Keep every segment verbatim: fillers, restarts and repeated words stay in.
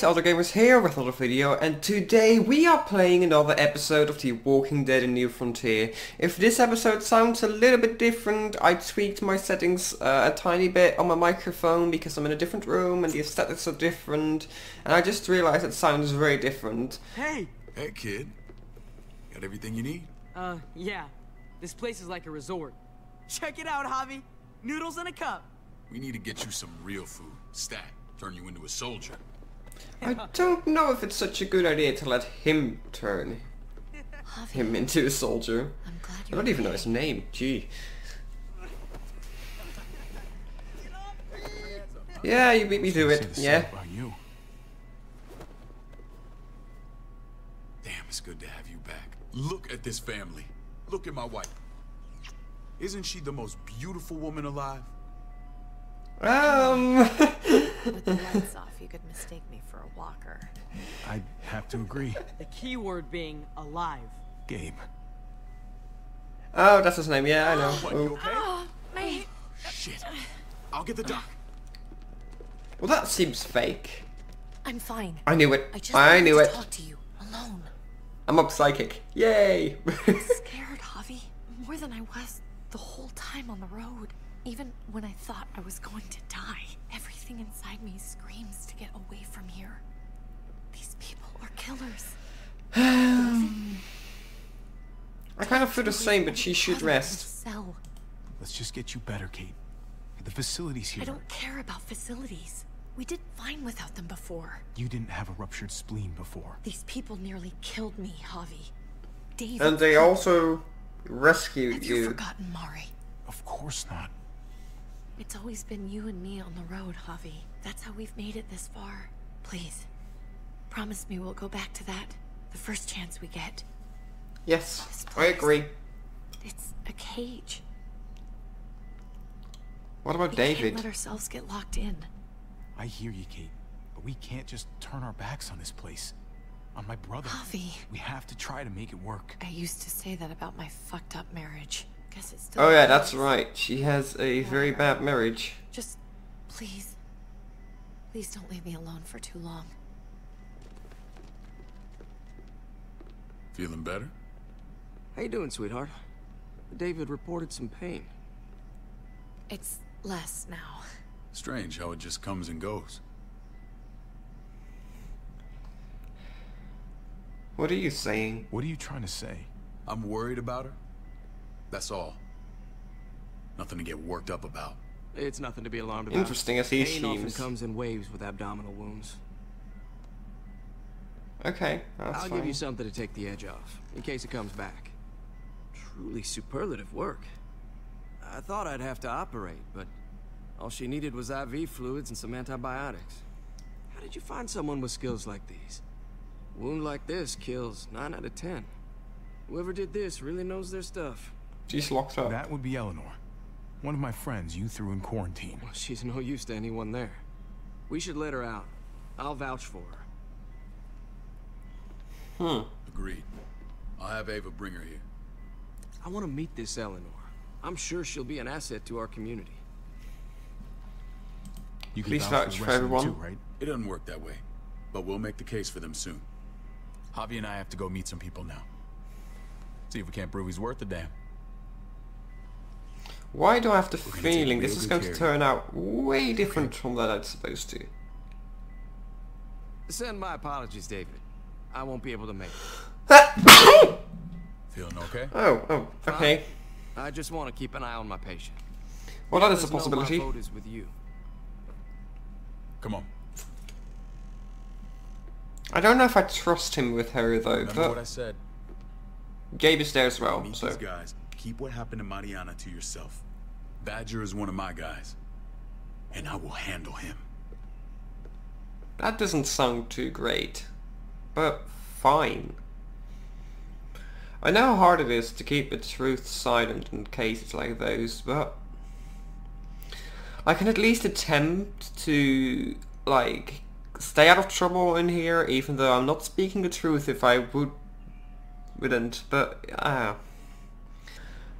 It's Elder Gamers here with another video, and today we are playing another episode of The Walking Dead and New Frontier. If this episode sounds a little bit different, I tweaked my settings uh, a tiny bit on my microphone because I'm in a different room and the aesthetics are different, and I just realized it sounds very different. Hey! Hey kid, got everything you need? Uh, yeah. This place is like a resort. Check it out, Javi! Noodles in a cup! We need to get you some real food, stat. Turn you into a soldier. I don't know if it's such a good idea to let him turn him into a soldier. I'm glad I don't even know his name. Gee. Yeah, you beat me to it. Yeah. Damn, it's good to have you back. Look at this family. Look at my wife. Isn't she the most beautiful woman alive? Um. With the lights off, you could mistake me for a walker. I'd have to agree. The key word being alive. Gabe. Oh, that's his name. Yeah, I know. What, you okay? Oh, my... Shit. I'll get the doc. Well, that seems fake. I'm fine. I knew it. I, just I knew to it. Talk to you alone. I'm up psychic. Yay. I'm scared, Javi, more than I was the whole time on the road. Even when I thought I was going to die, everything inside me screams to get away from here. These people are killers. I kind of feel the same, but she should rest. Let's just get you better, Kate. The facilities here. I don't care about facilities. We did fine without them before. You didn't have a ruptured spleen before. These people nearly killed me, Javi. David. And they also rescued have you. Have you forgotten Mari? Of course not. It's always been you and me on the road, Javi. That's how we've made it this far. Please, promise me we'll go back to that the first chance we get. Yes, I agree. It's a cage. What about David? We can't let ourselves get locked in. I hear you, Kate, but we can't just turn our backs on this place. On my brother. Javi. We have to try to make it work. I used to say that about my fucked up marriage. Guess it's still oh yeah, that's right. She has a very bad marriage. Just please, please don't leave me alone for too long. Feeling better? How you doing, sweetheart? David reported some pain. It's less now. Strange how it just comes and goes. What are you saying? What are you trying to say? I'm worried about her. That's all. Nothing to get worked up about. It's nothing to be alarmed about. Interesting as he seems. Pain often comes in waves with abdominal wounds. Okay, that's I'll fine. give you something to take the edge off, in case it comes back. Truly superlative work. I thought I'd have to operate, but all she needed was I V fluids and some antibiotics. How did you find someone with skills like these? A wound like this kills nine out of ten. Whoever did this really knows their stuff. She's locked up. That would be Eleanor, one of my friends you threw in quarantine. Well, she's no use to anyone there. We should let her out. I'll vouch for her. Hmm. Agreed. I'll have Ava bring her here. I want to meet this Eleanor. I'm sure she'll be an asset to our community. You can vouch for everyone, too, right? It doesn't work that way, but we'll make the case for them soon. Javi and I have to go meet some people now. See if we can't prove he's worth a damn. Why do I have the feeling this is going to turn out way different from that I'm supposed to? Send my apologies, David. I won't be able to make it. Feeling okay? Oh, oh, okay. I, I just want to keep an eye on my patient. Well, that is a possibility. My vote is with you. Come on. I don't know if I trust him with her though. Remember what I said. Gabe is there as well, so. These guys. Keep what happened to Mariana to yourself. Badger is one of my guys, and I will handle him. That doesn't sound too great, but fine. I know how hard it is to keep the truth silent in cases like those, but I can at least attempt to, like, stay out of trouble in here, even though I'm not speaking the truth if I would, wouldn't, but, ah. Uh,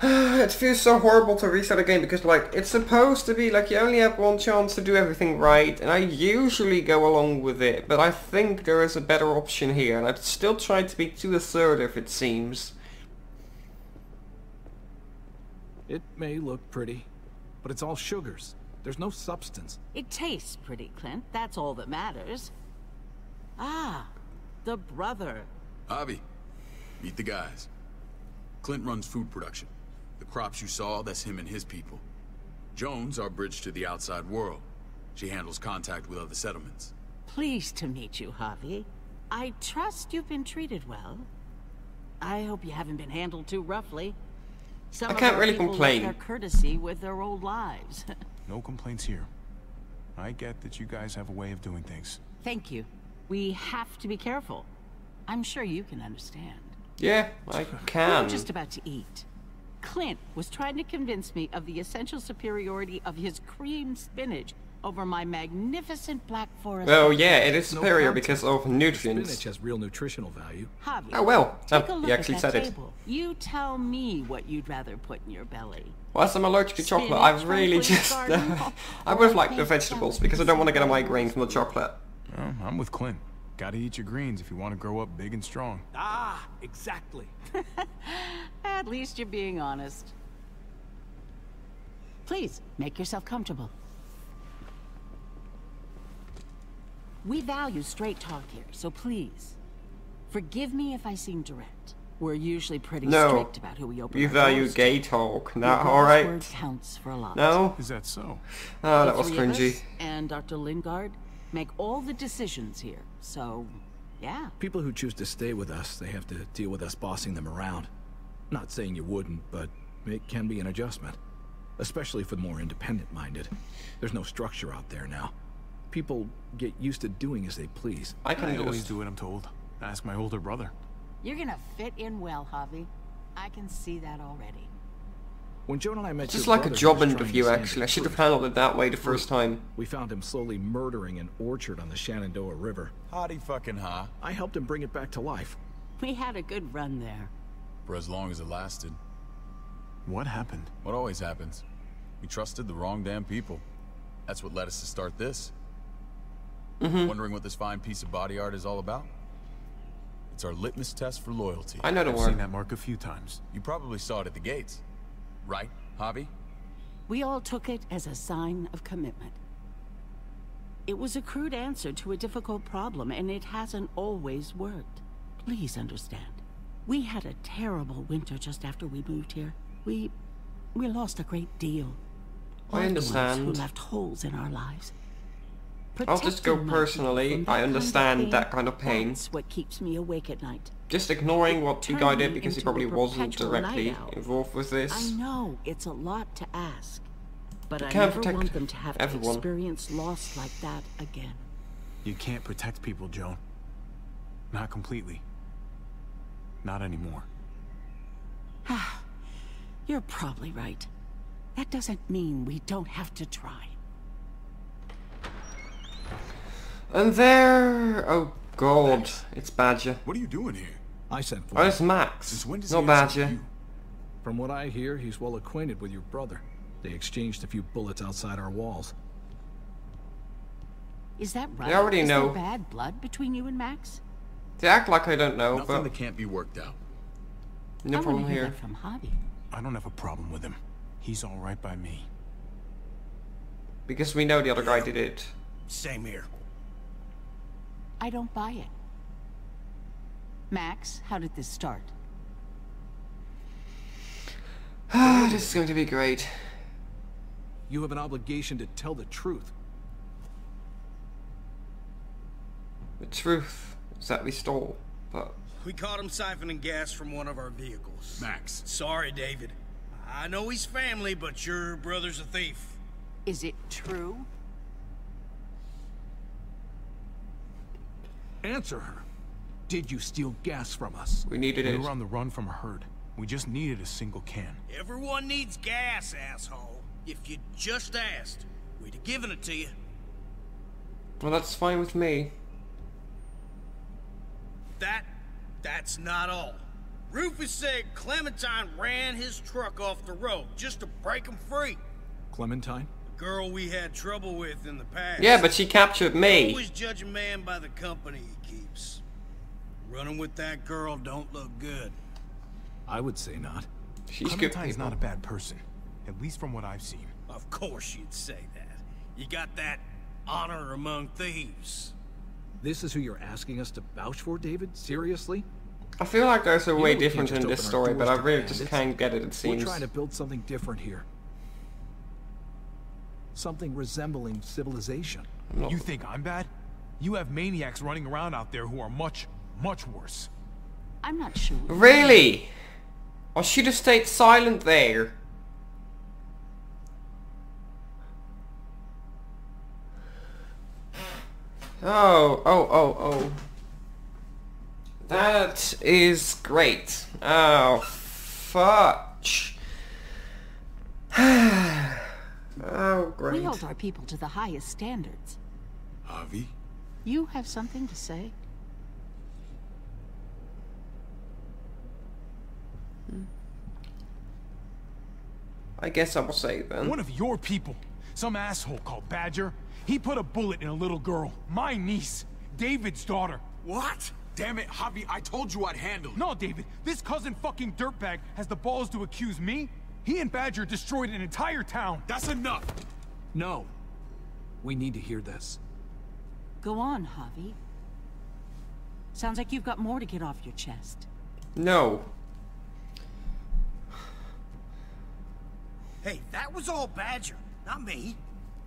It feels so horrible to reset a game because, like, it's supposed to be, like, you only have one chance to do everything right, and I usually go along with it, but I think there is a better option here, and I've still tried to be too assertive, it seems. It may look pretty, but it's all sugars. There's no substance. It tastes pretty, Clint. That's all that matters. Ah, the brother. Javi, meet the guys. Clint runs food production. The crops you saw, that's him and his people. Jones, our bridge to the outside world. She handles contact with other settlements. Pleased to meet you, Javi. I trust you've been treated well. I hope you haven't been handled too roughly. Some I can't really complain. Their courtesy with their old lives. No complaints here. I get that you guys have a way of doing things. Thank you. We have to be careful. I'm sure you can understand. Yeah, I can. We're just about to eat. Clint was trying to convince me of the essential superiority of his cream spinach over my magnificent black forest. Oh yeah, it is superior because of nutrients. Spinach has real nutritional value. Javi, oh well, oh, you actually said it. You tell me what you'd rather put in your belly. Well, I'm allergic to chocolate. I really just... Uh, I would have liked the vegetables because I don't want to get a migraine from the chocolate. Well, I'm with Clint. Gotta eat your greens if you want to grow up big and strong. Ah, exactly. At least you're being honest. Please, make yourself comfortable. We value straight talk here, so please, forgive me if I seem direct. We're usually pretty no, strict about who we open. You value doors. Gay talk, not all right. Word counts for a lot. No, is that so? Oh, that was cringy. And Doctor Lingard make all the decisions here, so yeah. People who choose to stay with us, they have to deal with us bossing them around. Not saying you wouldn't, but it can be an adjustment, especially for the more independent-minded. There's no structure out there now. People get used to doing as they please. I can I always do what I'm told. Ask my older brother. You're gonna fit in well, Javi. I can see that already. When Joan and I met it's just like brother, a job interview, actually. I should have handled it that way the first time. We found him slowly murdering an orchard on the Shenandoah River. Hotty fucking ha. Huh? I helped him bring it back to life. We had a good run there. For as long as it lasted. What happened? What always happens. We trusted the wrong damn people. That's what led us to start this. Mm-hmm. Wondering what this fine piece of body art is all about? It's our litmus test for loyalty. I know the word. I've seen that mark a few times. You probably saw it at the gates. Right, Javi? We all took it as a sign of commitment. It was a crude answer to a difficult problem, and it hasn't always worked. Please understand. We had a terrible winter just after we moved here. We... we lost a great deal. I understand. Who left holes in our lives. I'll just go personally, I understand that kind of pain. That's what keeps me awake at night. Just ignoring what you guy did because he probably wasn't directly involved with this. I know it's a lot to ask, but I never want them to have an experience lost like that again. You can't protect people, Joan. Not completely. Not anymore. You're probably right. That doesn't mean we don't have to try. And there... oh god, Max. It's Badger. What are you doing here? I sent for Oh, it's Max, not Badger. From what I hear, he's well acquainted with your brother. They exchanged a few bullets outside our walls. Is that right? They already Is know. There bad blood between you and Max? They act like I don't know, Nothing but... that can't be worked out. No I problem here. From Javi. I don't have a problem with him. He's alright by me. Because we know the other guy did it. Same here. I don't buy it. Max, how did this start? Ah, this is going to be great. You have an obligation to tell the truth. The truth is that we stole, but... we caught him siphoning gas from one of our vehicles. Max. Sorry, David. I know he's family, but your brother's a thief. Is it true? Answer her. Did you steal gas from us? We needed it. We were on the run from a herd. We just needed a single can. Everyone needs gas, asshole. If you just asked, we'd have given it to you. Well, that's fine with me. That... that's not all. Rufus said Clementine ran his truck off the road just to break him free. Clementine? The girl we had trouble with in the past. Yeah, but she captured me. Always judge a man by the company he keeps. Running with that girl don't look good. I would say not. She's Clementine's not a bad person, at least from what I've seen. Of course you'd say that. You got that honor among thieves. This is who you're asking us to vouch for, David? Seriously? I feel like those are way different in this story, but I really just can't get it, it seems. We're trying to build something different here. Something resembling civilization. You think I'm bad? You have maniacs running around out there who are much, much worse. I'm not sure. Really? I should have stayed silent there. Oh, oh, oh, oh. That is great. Oh, fudge. Oh, great. We hold our people to the highest standards. Harvey? You have something to say? I guess I will say it then. One of your people, some asshole called Badger, he put a bullet in a little girl, my niece, David's daughter. What? Damn it, Javi, I told you I'd handle it. No, David, this cousin fucking dirtbag has the balls to accuse me? He and Badger destroyed an entire town. That's enough. No. We need to hear this. Go on, Javi. Sounds like you've got more to get off your chest. No. Hey, that was all Badger, not me.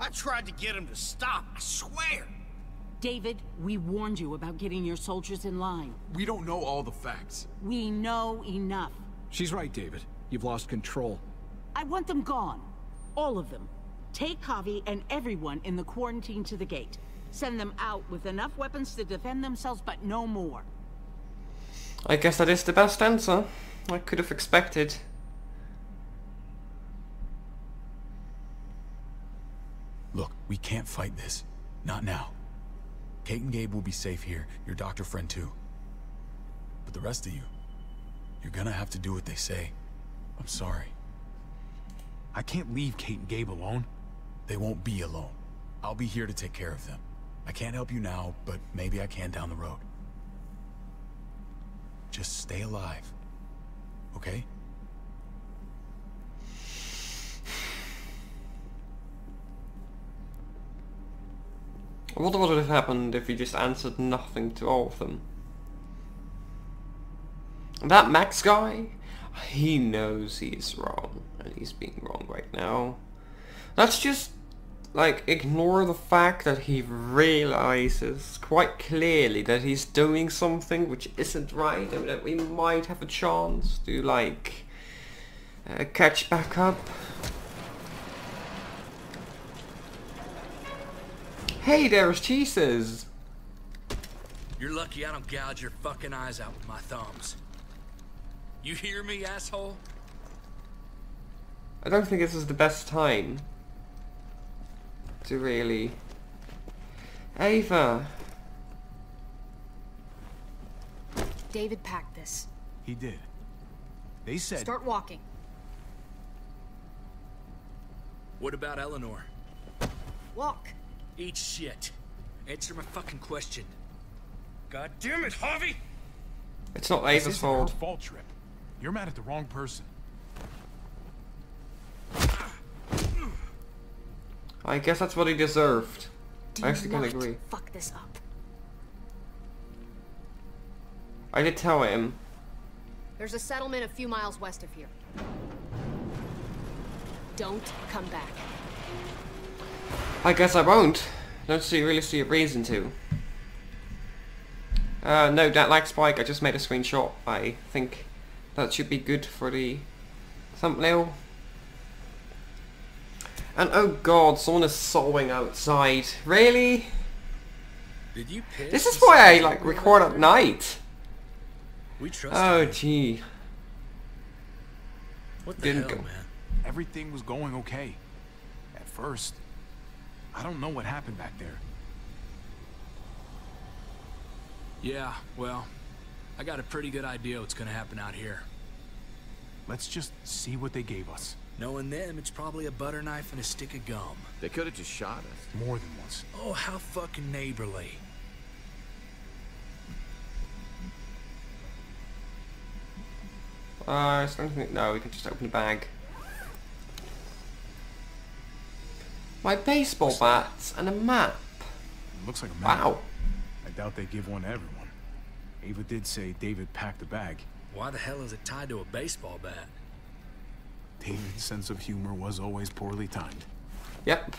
I tried to get him to stop, I swear. David, we warned you about getting your soldiers in line. We don't know all the facts. We know enough. She's right, David. You've lost control. I want them gone. All of them. Take Javi and everyone in the quarantine to the gate. Send them out with enough weapons to defend themselves, but no more. I guess that is the best answer I could have expected. Look, we can't fight this. Not now. Kate and Gabe will be safe here, your doctor friend too. But the rest of you, you're gonna have to do what they say. I'm sorry. I can't leave Kate and Gabe alone. They won't be alone. I'll be here to take care of them. I can't help you now, but maybe I can down the road. Just stay alive, okay? I wonder what would have happened if you just answered nothing to all of them. That Max guy? He knows he's wrong, and he's being wrong right now. Let's just, like, ignore the fact that he realizes quite clearly that he's doing something which isn't right, and that we might have a chance to, like, uh, catch back up. Hey, there's Jesus. You're lucky I don't gouge your fucking eyes out with my thumbs. You hear me, asshole? I don't think this is the best time to really... Ava. David packed this. He did. They said... Start walking. What about Eleanor? Walk. Eat shit. Answer my fucking question. God damn it, Harvey! It's not Ava's fault. fault Tripp. You're mad at the wrong person. I guess that's what he deserved. Do I actually can agree. Fuck this up. I did tell him. There's a settlement a few miles west of here. Don't come back. I guess I won't. Don't see really see a reason to. Uh, no, that lag spike. I just made a screenshot. I think that should be good for the thumbnail. And oh god, someone is sawing outside. Really? Did you piss? This is why I like record at night. We trust. Oh gee. What the hell, man? Everything was going okay at first. I don't know what happened back there. Yeah, well, I got a pretty good idea what's gonna happen out here. Let's just see what they gave us. Knowing them, it's probably a butter knife and a stick of gum. They could have just shot us. More than once. Oh, how fucking neighborly. Uh, so I think, no, we can just open the bag. My baseball bats and a map. It looks like a map. Wow. I doubt they give one to everyone. Ava did say David packed the bag. Why the hell is it tied to a baseball bat? David's sense of humor was always poorly timed. Yep.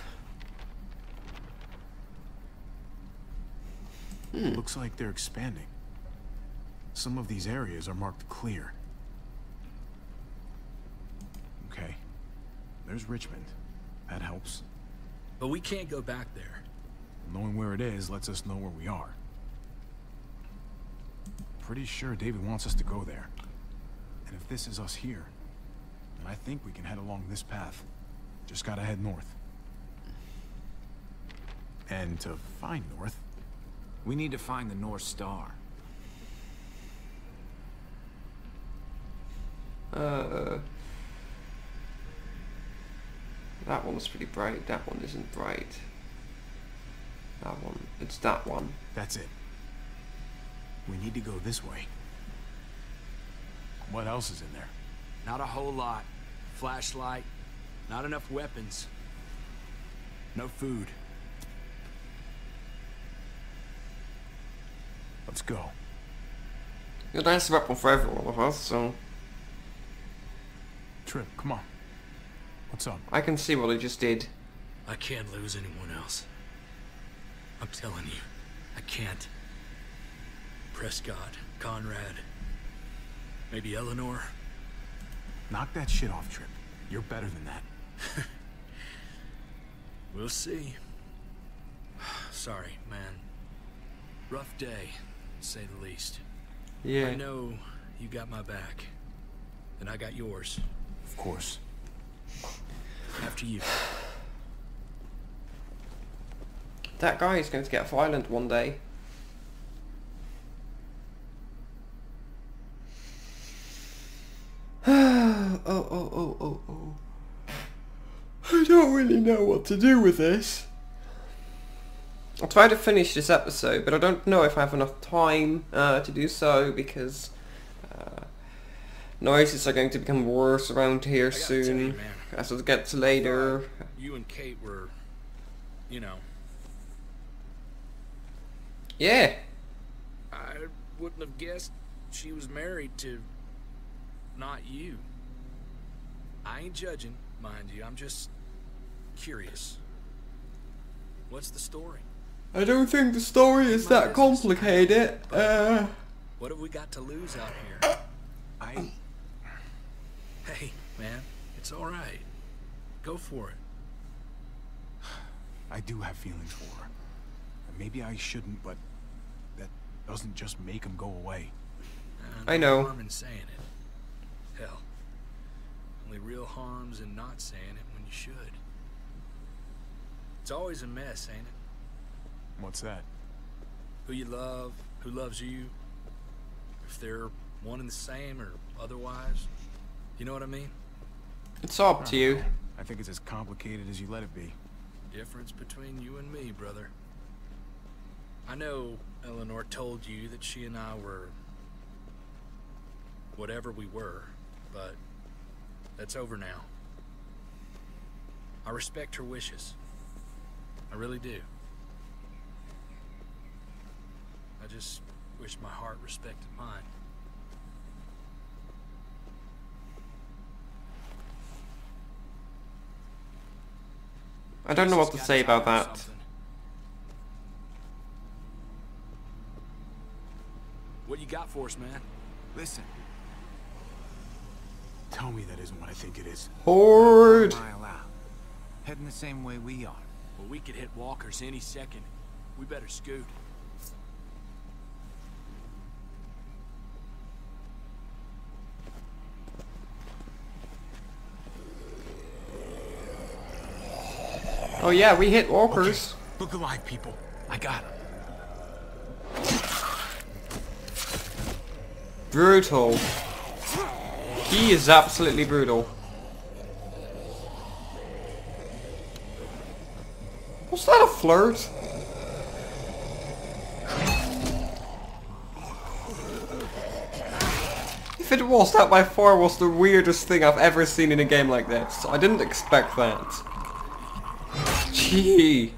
Hmm. Looks like they're expanding. Some of these areas are marked clear. Okay. There's Richmond. That helps. But we can't go back there. Knowing where it is lets us know where we are. Pretty sure David wants us to go there. And if this is us here, then I think we can head along this path. Just gotta head north. And to find north, we need to find the North Star. Uh... That one's pretty bright, that one isn't bright. That one, it's that one. That's it. We need to go this way. What else is in there? Not a whole lot. Flashlight. Not enough weapons. No food. Let's go. Yeah, that's a weapon for every one of us, so... Tripp, come on. What's up? I can see what he just did. I can't lose anyone else. I'm telling you, I can't. Prescott, Conrad, maybe Eleanor. Knock that shit off, Tripp. You're better than that. We'll see. Sorry, man. Rough day, to say the least. Yeah. I know you got my back, and I got yours. Of course. After you. That guy is going to get violent one day. oh, oh, oh, oh, oh. I don't really know what to do with this. I'll try to finish this episode, but I don't know if I have enough time uh, to do so because uh, noises are going to become worse around here soon. You, as it gets later. You and Kate were, you know. Yeah. I wouldn't have guessed she was married to... not you. I ain't judging, mind you. I'm just curious. What's the story? I don't think the story is that complicated. Uh, what have we got to lose out here? I... Hey, man. It's alright. Go for it. I do have feelings for her. Maybe I shouldn't, but that doesn't just make them go away. I know. No harm in saying it. Hell, only real harm's in not saying it when you should. It's always a mess, ain't it? What's that? Who you love, who loves you, if they're one and the same or otherwise. You know what I mean? It's up to you. I think it's as complicated as you let it be. Difference between you and me, brother. I know Eleanor told you that she and I were whatever we were, but that's over now. I respect her wishes. I really do. I just wish my heart respected mine. I don't know what to say about that. What you got for us, man? Listen. Tell me that isn't what I think it is. Horde! Heading the same way we are. Well, we could hit walkers any second. We better scoot. Oh yeah, we hit walkers. Okay. Look alive, people. I got him. Brutal. He is absolutely brutal. Was that a flirt? If it was, that by far was the weirdest thing I've ever seen in a game like that. So I didn't expect that. Gee.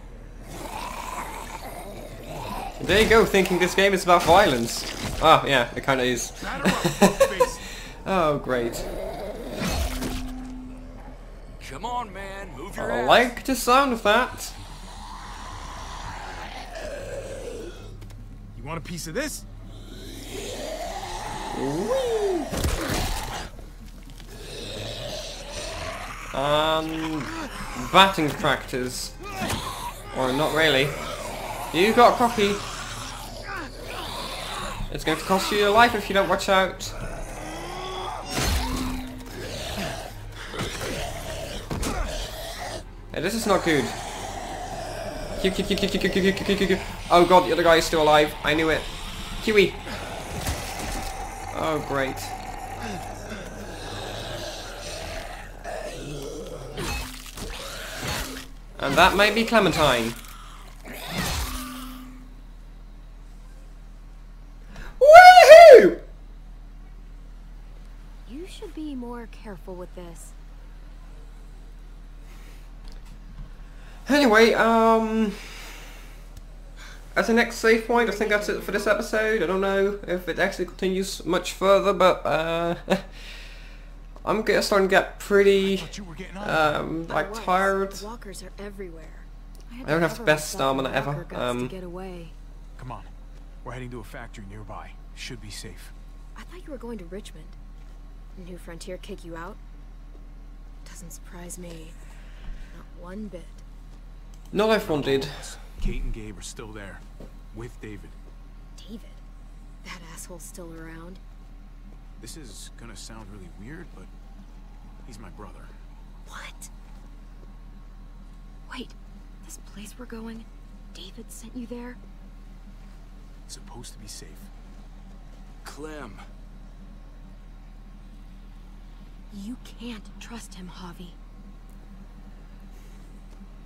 There you go, thinking this game is about violence. Ah, yeah, it kinda is. Oh, great. Come on, man, move your ass. I like the sound of that. You want a piece of this? Whee. Um, batting practice, or not really. You got cocky. It's going to cost you your life if you don't watch out. Yeah, this is not good. Oh god, the other guy is still alive. I knew it. Kiwi. Oh great. And that might be Clementine. Woohoo! You should be more careful with this. Anyway, um, as the next save point, I think that's it for this episode. I don't know if it actually continues much further, but uh, I'm get, starting to get pretty um, like tired. Walkers are everywhere. I don't have the best stamina ever. Um, Come on, we're heading to a factory nearby. Should be safe. I thought you were going to Richmond. New Frontier kick you out? Doesn't surprise me, not one bit. Not everyone did. Kate and Gabe are still there, with David. David? That asshole's still around? This is gonna sound really weird, but he's my brother. What? Wait, this place we're going, David sent you there? It's supposed to be safe. Clem! You can't trust him, Javi.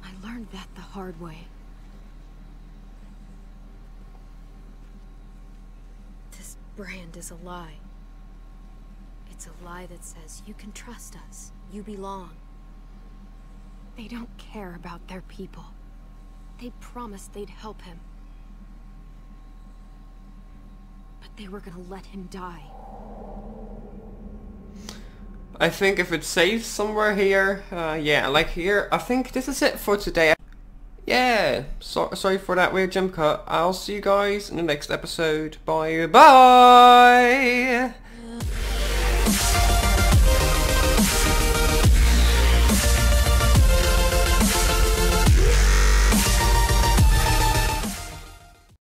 I learned that the hard way. This brand is a lie. It's a lie that says you can trust us, you belong. They don't care about their people. They promised they'd help him. But they were gonna let him die. I think if it's safe somewhere here, uh, yeah, like here, I think this is it for today. Yeah, so sorry for that weird jump cut. I'll see you guys in the next episode. Bye bye!